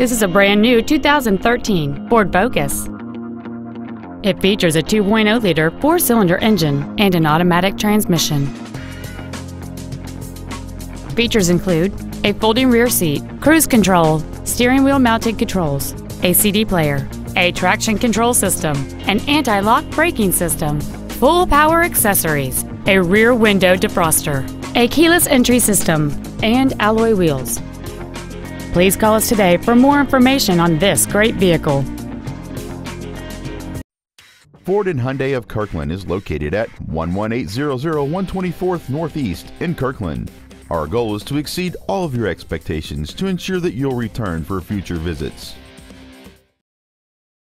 This is a brand new 2013 Ford Focus. It features a 2.0-liter four-cylinder engine and an automatic transmission. Features include a folding rear seat, cruise control, steering wheel mounted controls, a CD player, a traction control system, an anti-lock braking system, full power accessories, a rear window defroster, a keyless entry system, and alloy wheels. Please call us today for more information on this great vehicle. Ford and Hyundai of Kirkland is located at 11800 124th Northeast in Kirkland. Our goal is to exceed all of your expectations to ensure that you'll return for future visits.